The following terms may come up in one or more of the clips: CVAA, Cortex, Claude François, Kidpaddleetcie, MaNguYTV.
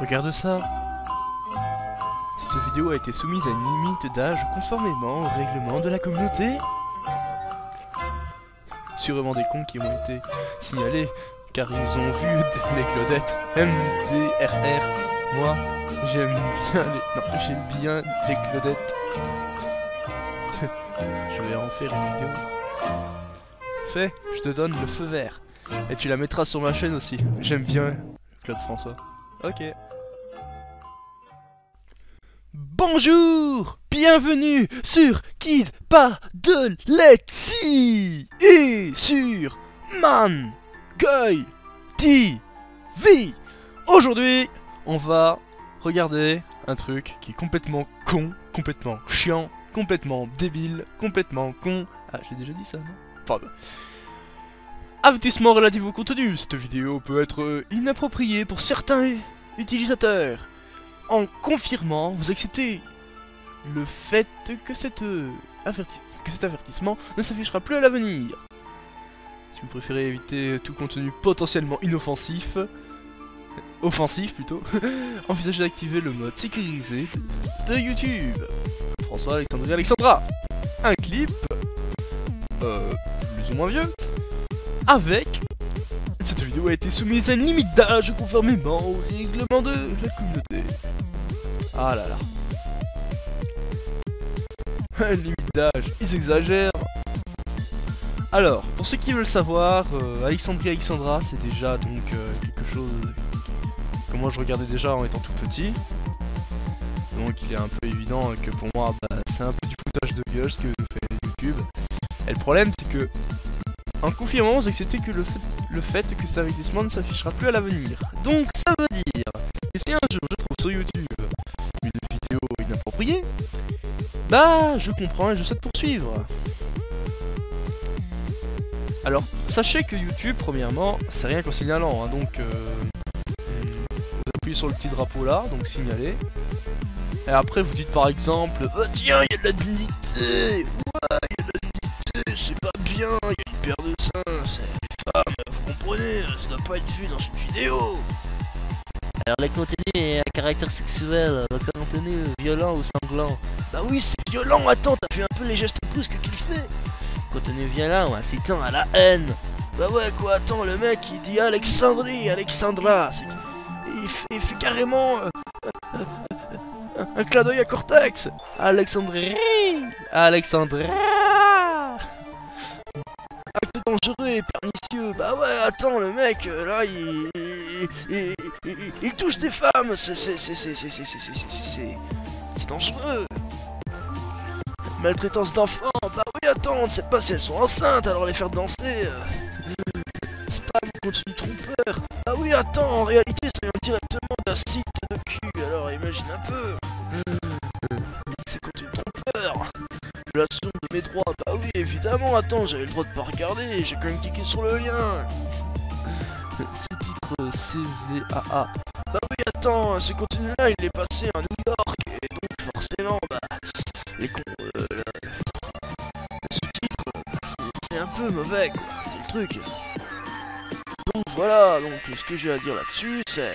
Regarde ça. Cette vidéo a été soumise à une limite d'âge conformément au règlement de la communauté. Sûrement des cons qui ont été signalés, car ils ont vu les Claudettes MDRR. Moi, j'aime bien les Claudettes. Je vais en faire une vidéo. Fais, je te donne le feu vert. Et tu la mettras sur ma chaîne aussi. J'aime bien Claude François. Ok. Bonjour, bienvenue sur Kidpaddleetcie et sur MaNguYTV. Aujourd'hui, on va regarder un truc qui est complètement con, complètement chiant, complètement débile, complètement con. Ah, je l'ai déjà dit ça, non? Enfin, bah. Avertissement relatif au contenu, cette vidéo peut être inappropriée pour certains utilisateurs. En confirmant, vous acceptez le fait que, cet avertissement ne s'affichera plus à l'avenir. Si vous préférez éviter tout contenu potentiellement inoffensif, offensif plutôt, envisagez d'activer le mode sécurisé de YouTube. François, Alexandrie, Alexandra. Un clip, plus ou moins vieux, avec... Cette vidéo a été soumise à une limite d'âge conformément au règlement de la communauté. Ah là là. Limite d'âge, ils exagèrent. Alors, pour ceux qui veulent savoir, Alexandrie, Alexandra, c'est déjà donc quelque chose que moi je regardais déjà en étant tout petit. Donc il est un peu évident que pour moi, bah, c'est un peu du foutage de gueule ce que fait YouTube. Et le problème c'est que, en confirmant, vous acceptez que le fait que cet avertissement ne s'affichera plus à l'avenir. Donc ça veut dire que si un jour je trouve sur YouTube une vidéo inappropriée, bah je comprends et je souhaite poursuivre. Alors sachez que YouTube, premièrement, c'est rien qu'en signalant, hein, donc vous appuyez sur le petit drapeau là, donc signaler. Et après vous dites par exemple, oh, tiens, il y a de la dignité, ouais, il y a de la dignité, c'est pas bien, il y a une paire de seins, c'est les femmes, vous comprenez, ça doit pas être vu dans cette vidéo. Alors le contenu est à caractère sexuel, le contenu violent ou sanglant. Bah oui, c'est violent, attends, t'as vu un peu les gestes brusques qu'il fait. Contenu violent ou incitant à la haine. Bah ouais quoi, attends, le mec il dit Alexandrie, Alexandra, il fait carrément un clin d'œil à Cortex. Alexandrie, Alexandra. Acte dangereux et pernicieux. Bah ouais, attends, le mec là il touche des femmes, c'est dangereux. Maltraitance d'enfants, bah oui, attends, on ne sait pas si elles sont enceintes, alors les faire danser, spam contre le trompeur, bah oui, attends, en réalité ça vient directement d'un site de cul, alors imagine un peu, c'est contre le trompeur, violation de mes droits, bah oui, évidemment, attends, j'avais le droit de pas regarder, j'ai quand même cliqué sur le lien, ce titre CVAA, bah oui, attends, ce contenu là il est passé à New York, et donc forcément, bah, les cons, ce titre, c'est un peu mauvais, quoi, le truc. Donc voilà, donc ce que j'ai à dire là-dessus, c'est...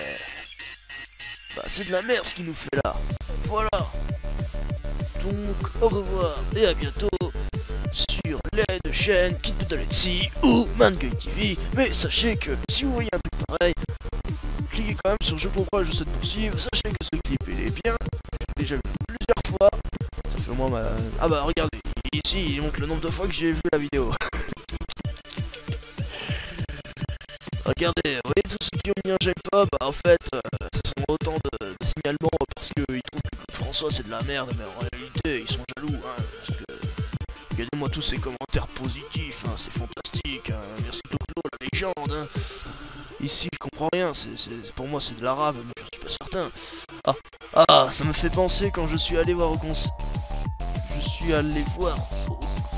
Bah, c'est de la merde ce qu'il nous fait là. Voilà. Donc, au revoir et à bientôt sur les deux chaînes Kidpaddleetcie ou MaNguYTV. Mais sachez que si vous voyez un truc pareil, cliquez quand même sur je pourquoi je souhaite poursuivre. Sachez que ce clip, il est bien. J'ai déjà vu plusieurs fois. Moi, ma... Ah bah regardez, ici il montre le nombre de fois que j'ai vu la vidéo. Regardez, vous voyez tous ceux qui ont mis un j'aime pas, bah en fait ce sont autant de signalements parce qu'ils trouvent que François c'est de la merde, mais en réalité ils sont jaloux, hein, parce que... Regardez-moi tous ces commentaires positifs, hein, c'est fantastique, hein, merci Toto, la légende, hein. Ici je comprends rien, pour moi c'est de l'arabe, mais je suis pas certain. Ah, ah, ça me fait penser quand je suis allé voir au concert.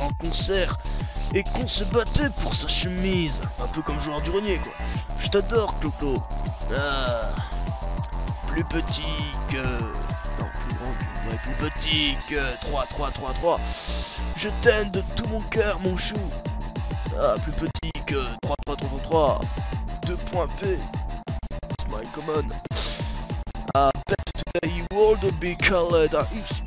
En concert et qu'on se battait pour sa chemise, un peu comme Joueur du Grenier quoi. Je t'adore Clo-Clo. Ah, plus petit que... Non, plus grand, ouais, plus petit que 3. Je t'aime de tout mon cœur mon chou. Ah, plus petit que 3. 2.p. It's my common. to be colored a hipster.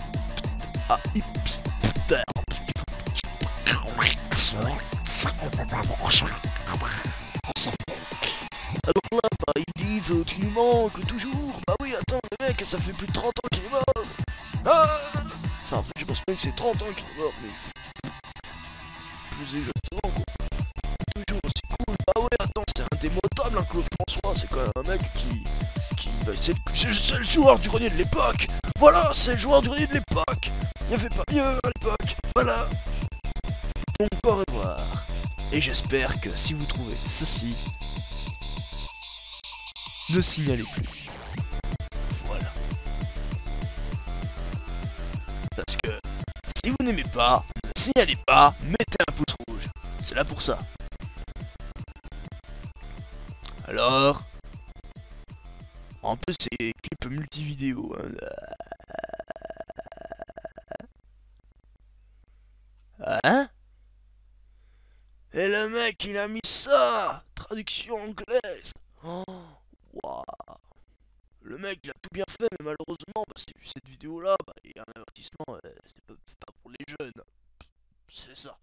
Alors là, bah, ils disent qu'il manque toujours. Bah oui, attends, les mecs, ça fait plus de 30 ans qu'il est mort. Ah enfin, en fait, je pense pas que c'est 30 ans qu'il est mort, mais... plus exactement, quoi. Toujours aussi cool. Bah ouais, attends, c'est indémodable, hein, Claude François. C'est quand même un mec qui bah, c'est le joueur du grenier de l'époque. Voilà, c'est le joueur du grenier de l'époque. Il n'y avait pas mieux à l'époque. Voilà. Donc, au revoir. Et j'espère que si vous trouvez ceci... ne signalez plus. Voilà. Parce que si vous n'aimez pas, ne signalez pas, mettez un pouce rouge. C'est là pour ça. Alors... en plus c'est clip multividéo. Hein. Hein? Et le mec il a mis ça! Traduction anglaise! Oh. Wow. Le mec il a tout bien fait, mais malheureusement bah, cette vidéo là, il y a un avertissement, c'est pas pour les jeunes. C'est ça.